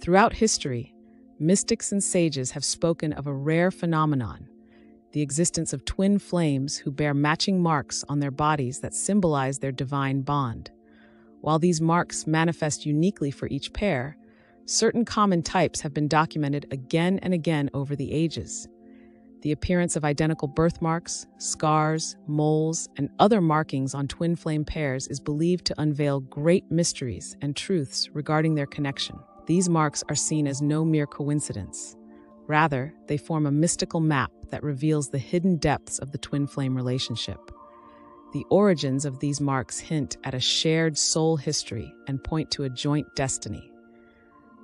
Throughout history, mystics and sages have spoken of a rare phenomenon, the existence of twin flames who bear matching marks on their bodies that symbolize their divine bond. While these marks manifest uniquely for each pair, certain common types have been documented again and again over the ages. The appearance of identical birthmarks, scars, moles, and other markings on twin flame pairs is believed to unveil great mysteries and truths regarding their connection. These marks are seen as no mere coincidence. Rather, they form a mystical map that reveals the hidden depths of the twin flame relationship. The origins of these marks hint at a shared soul history and point to a joint destiny.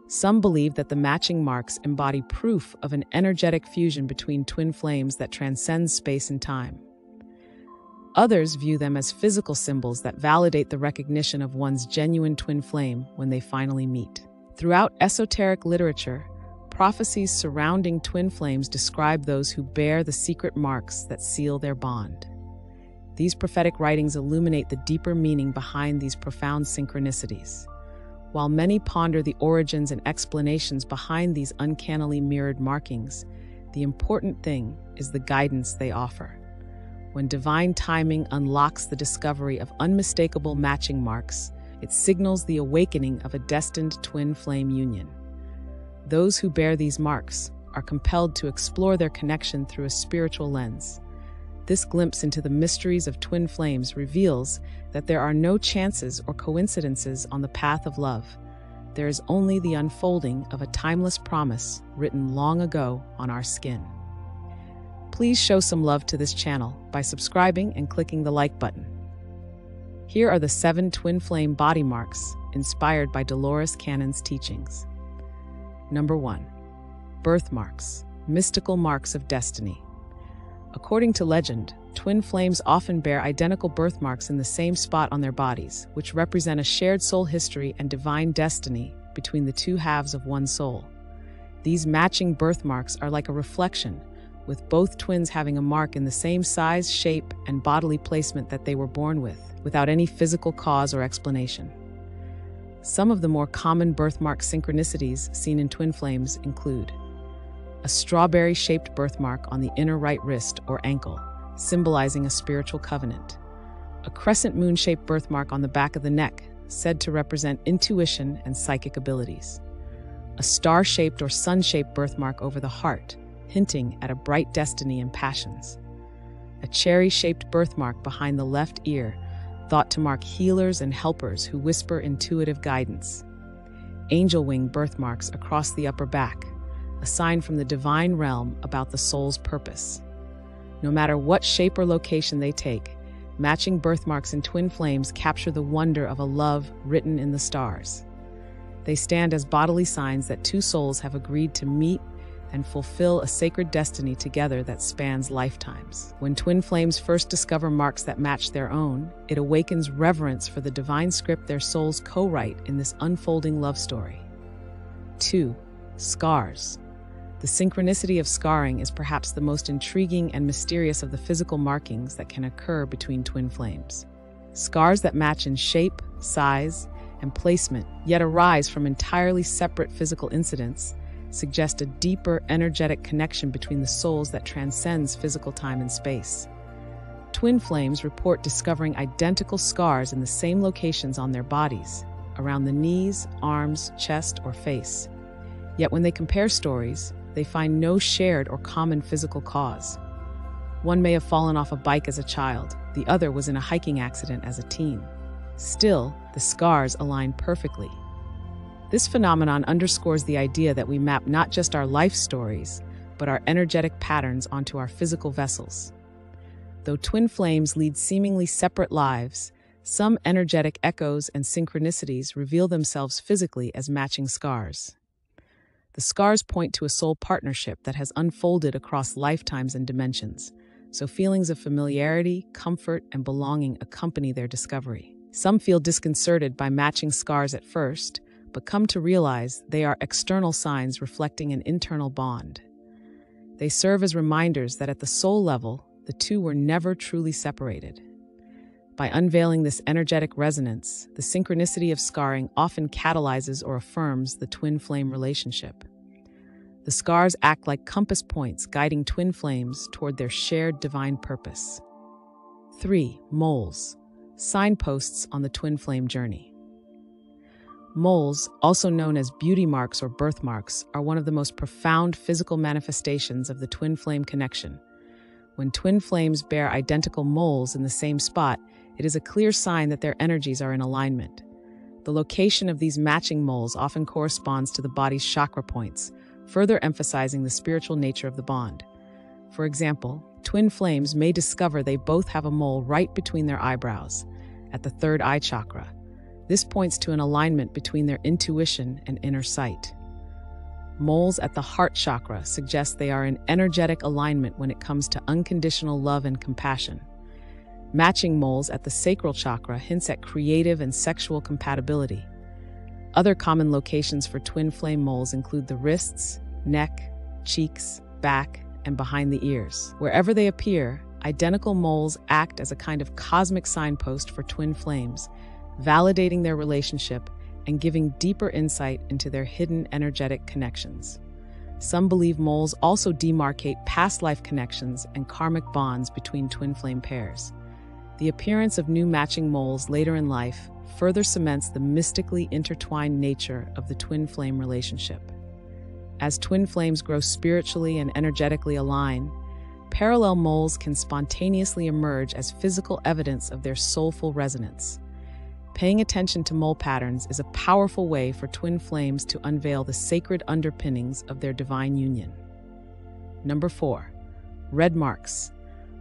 Some believe that the matching marks embody proof of an energetic fusion between twin flames that transcends space and time. Others view them as physical symbols that validate the recognition of one's genuine twin flame when they finally meet. Throughout esoteric literature, prophecies surrounding twin flames describe those who bear the secret marks that seal their bond. These prophetic writings illuminate the deeper meaning behind these profound synchronicities. While many ponder the origins and explanations behind these uncannily mirrored markings, the important thing is the guidance they offer. When divine timing unlocks the discovery of unmistakable matching marks, it signals the awakening of a destined twin flame union. Those who bear these marks are compelled to explore their connection through a spiritual lens. This glimpse into the mysteries of twin flames reveals that there are no chances or coincidences on the path of love. There is only the unfolding of a timeless promise written long ago on our skin. Please show some love to this channel by subscribing and clicking the like button. Here are the 7 twin flame body marks inspired by Dolores Cannon's teachings. Number 1. Birthmarks, mystical marks of destiny. According to legend, twin flames often bear identical birthmarks in the same spot on their bodies, which represent a shared soul history and divine destiny between the two halves of one soul. These matching birthmarks are like a reflection, with both twins having a mark in the same size, shape, and bodily placement that they were born with, without any physical cause or explanation. Some of the more common birthmark synchronicities seen in twin flames include a strawberry-shaped birthmark on the inner right wrist or ankle, symbolizing a spiritual covenant. A crescent moon-shaped birthmark on the back of the neck, said to represent intuition and psychic abilities. A star-shaped or sun-shaped birthmark over the heart, hinting at a bright destiny and passions. A cherry-shaped birthmark behind the left ear, thought to mark healers and helpers who whisper intuitive guidance. Angel wing birthmarks across the upper back, a sign from the divine realm about the soul's purpose. No matter what shape or location they take, matching birthmarks in twin flames capture the wonder of a love written in the stars. They stand as bodily signs that two souls have agreed to meet and fulfill a sacred destiny together that spans lifetimes. When twin flames first discover marks that match their own, it awakens reverence for the divine script their souls co-write in this unfolding love story. 2. Scars. The synchronicity of scarring is perhaps the most intriguing and mysterious of the physical markings that can occur between twin flames. Scars that match in shape, size, and placement, yet arise from entirely separate physical incidents, suggest a deeper energetic connection between the souls that transcends physical time and space. Twin flames report discovering identical scars in the same locations on their bodies, around the knees, arms, chest, or face. Yet when they compare stories, they find no shared or common physical cause. One may have fallen off a bike as a child, the other was in a hiking accident as a teen. Still, the scars align perfectly. This phenomenon underscores the idea that we map not just our life stories, but our energetic patterns onto our physical vessels. Though twin flames lead seemingly separate lives, some energetic echoes and synchronicities reveal themselves physically as matching scars. The scars point to a soul partnership that has unfolded across lifetimes and dimensions, so feelings of familiarity, comfort, and belonging accompany their discovery. Some feel disconcerted by matching scars at first, but come to realize they are external signs reflecting an internal bond. They serve as reminders that at the soul level, the two were never truly separated. By unveiling this energetic resonance, the synchronicity of scarring often catalyzes or affirms the twin flame relationship. The scars act like compass points guiding twin flames toward their shared divine purpose. 3. Moles, signposts on the twin flame journey. Moles, also known as beauty marks or birthmarks, are one of the most profound physical manifestations of the twin flame connection. When twin flames bear identical moles in the same spot, it is a clear sign that their energies are in alignment. The location of these matching moles often corresponds to the body's chakra points, further emphasizing the spiritual nature of the bond. For example, twin flames may discover they both have a mole right between their eyebrows, at the third eye chakra. This points to an alignment between their intuition and inner sight. Moles at the heart chakra suggest they are in energetic alignment when it comes to unconditional love and compassion. Matching moles at the sacral chakra hints at creative and sexual compatibility. Other common locations for twin flame moles include the wrists, neck, cheeks, back, and behind the ears. Wherever they appear, identical moles act as a kind of cosmic signpost for twin flames, validating their relationship and giving deeper insight into their hidden energetic connections. Some believe moles also demarcate past life connections and karmic bonds between twin flame pairs. The appearance of new matching moles later in life further cements the mystically intertwined nature of the twin flame relationship. As twin flames grow spiritually and energetically aligned, parallel moles can spontaneously emerge as physical evidence of their soulful resonance. Paying attention to mole patterns is a powerful way for twin flames to unveil the sacred underpinnings of their divine union. Number 4. Red marks.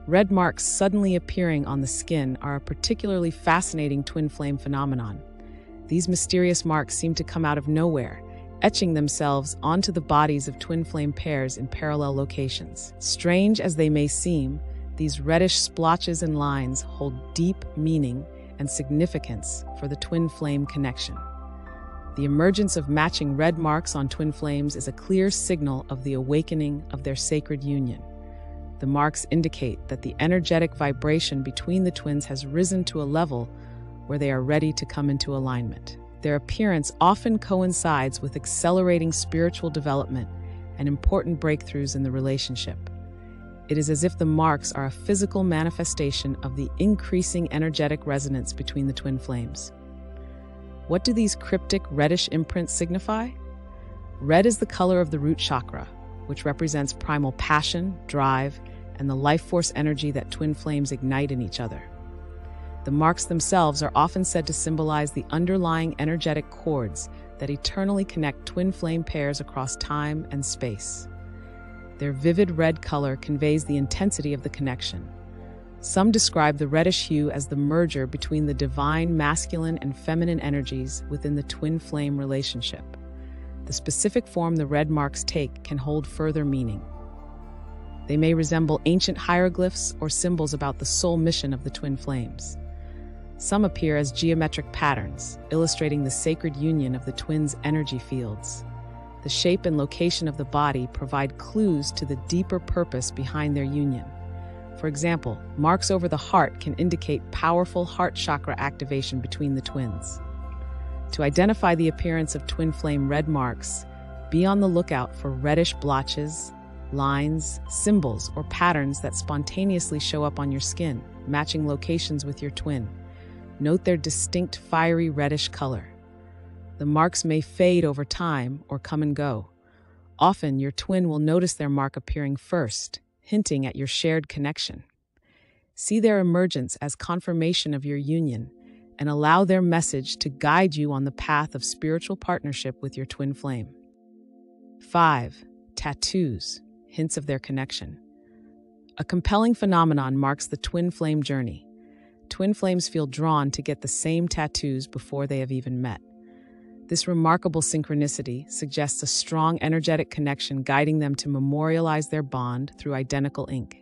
Red marks suddenly appearing on the skin are a particularly fascinating twin flame phenomenon. These mysterious marks seem to come out of nowhere, etching themselves onto the bodies of twin flame pairs in parallel locations. Strange as they may seem, these reddish splotches and lines hold deep meaning and significance for the twin flame connection. The emergence of matching red marks on twin flames is a clear signal of the awakening of their sacred union. The marks indicate that the energetic vibration between the twins has risen to a level where they are ready to come into alignment. Their appearance often coincides with accelerating spiritual development and important breakthroughs in the relationship. It is as if the marks are a physical manifestation of the increasing energetic resonance between the twin flames. What do these cryptic reddish imprints signify? Red is the color of the root chakra, which represents primal passion, drive, and the life force energy that twin flames ignite in each other. The marks themselves are often said to symbolize the underlying energetic cords that eternally connect twin flame pairs across time and space. Their vivid red color conveys the intensity of the connection. Some describe the reddish hue as the merger between the divine masculine and feminine energies within the twin flame relationship. The specific form the red marks take can hold further meaning. They may resemble ancient hieroglyphs or symbols about the soul mission of the twin flames. Some appear as geometric patterns, illustrating the sacred union of the twins' energy fields. The shape and location of the body provide clues to the deeper purpose behind their union. For example, marks over the heart can indicate powerful heart chakra activation between the twins. To identify the appearance of twin flame red marks, be on the lookout for reddish blotches, lines, symbols, or patterns that spontaneously show up on your skin, matching locations with your twin. Note their distinct fiery reddish color. The marks may fade over time or come and go. Often, your twin will notice their mark appearing first, hinting at your shared connection. See their emergence as confirmation of your union, and allow their message to guide you on the path of spiritual partnership with your twin flame. 5. Tattoos, hints of their connection. A compelling phenomenon marks the twin flame journey. Twin flames feel drawn to get the same tattoos before they have even met. This remarkable synchronicity suggests a strong energetic connection guiding them to memorialize their bond through identical ink.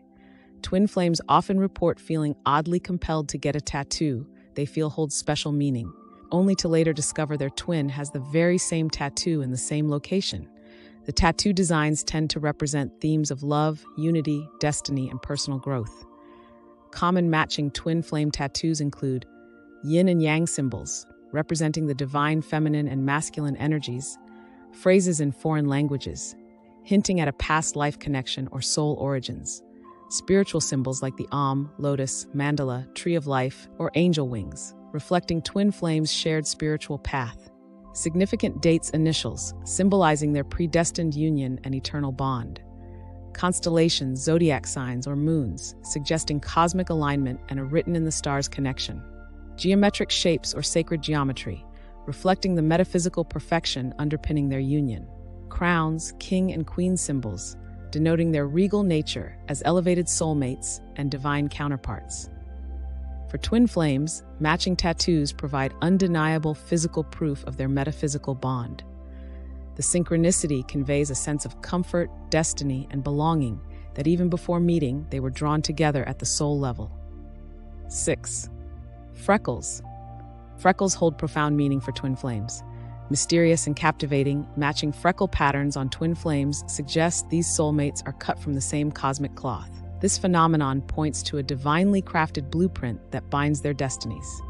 Twin flames often report feeling oddly compelled to get a tattoo they feel holds special meaning, only to later discover their twin has the very same tattoo in the same location. The tattoo designs tend to represent themes of love, unity, destiny, and personal growth. Common matching twin flame tattoos include yin and yang symbols, representing the divine feminine and masculine energies, phrases in foreign languages, hinting at a past life connection or soul origins, spiritual symbols like the Om, lotus, mandala, tree of life, or angel wings, reflecting twin flames' shared spiritual path, significant dates' initials, symbolizing their predestined union and eternal bond, constellations, zodiac signs, or moons, suggesting cosmic alignment and a written-in-the-stars connection, geometric shapes or sacred geometry, reflecting the metaphysical perfection underpinning their union, crowns, king and queen symbols, denoting their regal nature as elevated soulmates and divine counterparts. For twin flames, matching tattoos provide undeniable physical proof of their metaphysical bond. The synchronicity conveys a sense of comfort, destiny, and belonging that even before meeting, they were drawn together at the soul level. 6. Freckles. Freckles hold profound meaning for twin flames. Mysterious and captivating, matching freckle patterns on twin flames suggest these soulmates are cut from the same cosmic cloth. This phenomenon points to a divinely crafted blueprint that binds their destinies.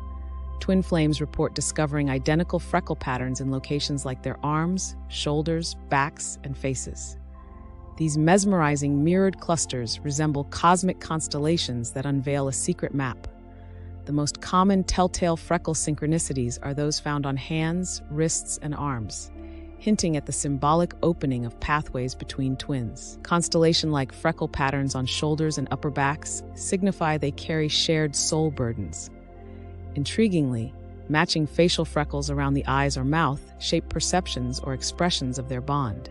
Twin flames report discovering identical freckle patterns in locations like their arms, shoulders, backs, and faces. These mesmerizing mirrored clusters resemble cosmic constellations that unveil a secret map. The most common telltale freckle synchronicities are those found on hands, wrists, and arms, hinting at the symbolic opening of pathways between twins. Constellation-like freckle patterns on shoulders and upper backs signify they carry shared soul burdens. Intriguingly, matching facial freckles around the eyes or mouth shape perceptions or expressions of their bond.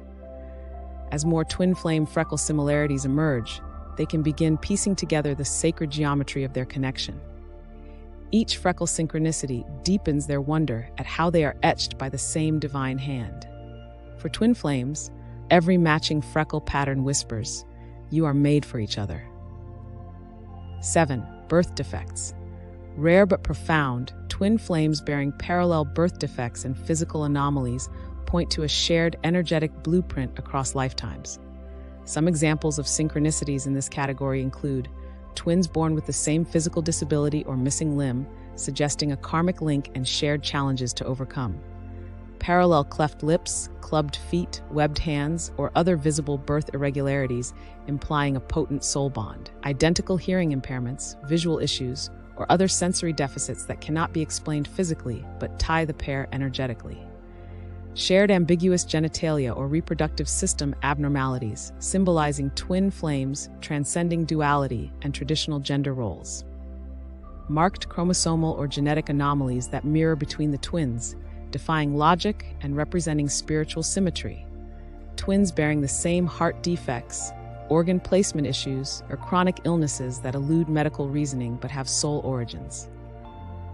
As more twin flame freckle similarities emerge, they can begin piecing together the sacred geometry of their connection. Each freckle synchronicity deepens their wonder at how they are etched by the same divine hand. For twin flames, every matching freckle pattern whispers, "You are made for each other." 7. Birth defects. Rare but profound, twin flames bearing parallel birth defects and physical anomalies point to a shared energetic blueprint across lifetimes. Some examples of synchronicities in this category include twins born with the same physical disability or missing limb, suggesting a karmic link and shared challenges to overcome. Parallel cleft lips, clubbed feet, webbed hands, or other visible birth irregularities implying a potent soul bond. Identical hearing impairments, visual issues, or other sensory deficits that cannot be explained physically but tie the pair energetically. Shared ambiguous genitalia or reproductive system abnormalities, symbolizing twin flames, transcending duality and traditional gender roles. Marked chromosomal or genetic anomalies that mirror between the twins, defying logic and representing spiritual symmetry. Twins bearing the same heart defects, organ placement issues, or chronic illnesses that elude medical reasoning but have soul origins.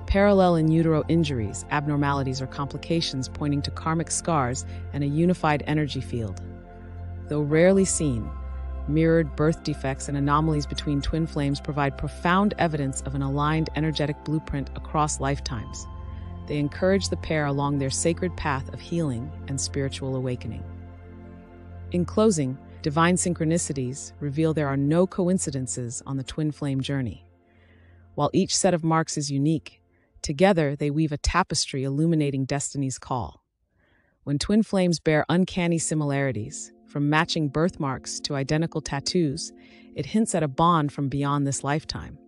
Parallel in utero injuries, abnormalities, or complications pointing to karmic scars and a unified energy field. Though rarely seen, mirrored birth defects and anomalies between twin flames provide profound evidence of an aligned energetic blueprint across lifetimes. They encourage the pair along their sacred path of healing and spiritual awakening. In closing, divine synchronicities reveal there are no coincidences on the twin flame journey. While each set of marks is unique, together, they weave a tapestry illuminating destiny's call. When twin flames bear uncanny similarities, from matching birthmarks to identical tattoos, it hints at a bond from beyond this lifetime.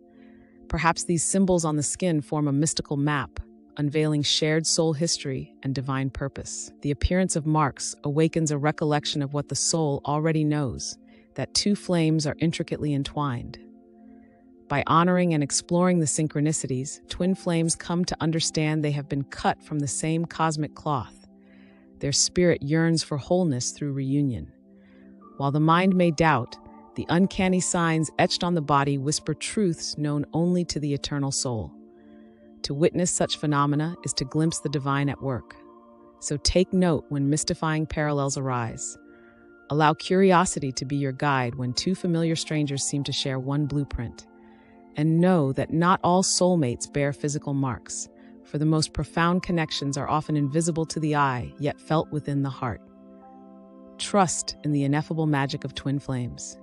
Perhaps these symbols on the skin form a mystical map, unveiling shared soul history and divine purpose. The appearance of marks awakens a recollection of what the soul already knows, that two flames are intricately entwined. By honoring and exploring the synchronicities, twin flames come to understand they have been cut from the same cosmic cloth. Their spirit yearns for wholeness through reunion. While the mind may doubt, the uncanny signs etched on the body whisper truths known only to the eternal soul. To witness such phenomena is to glimpse the divine at work. So take note when mystifying parallels arise. Allow curiosity to be your guide when two familiar strangers seem to share one blueprint. And know that not all soulmates bear physical marks, for the most profound connections are often invisible to the eye, yet felt within the heart. Trust in the ineffable magic of twin flames.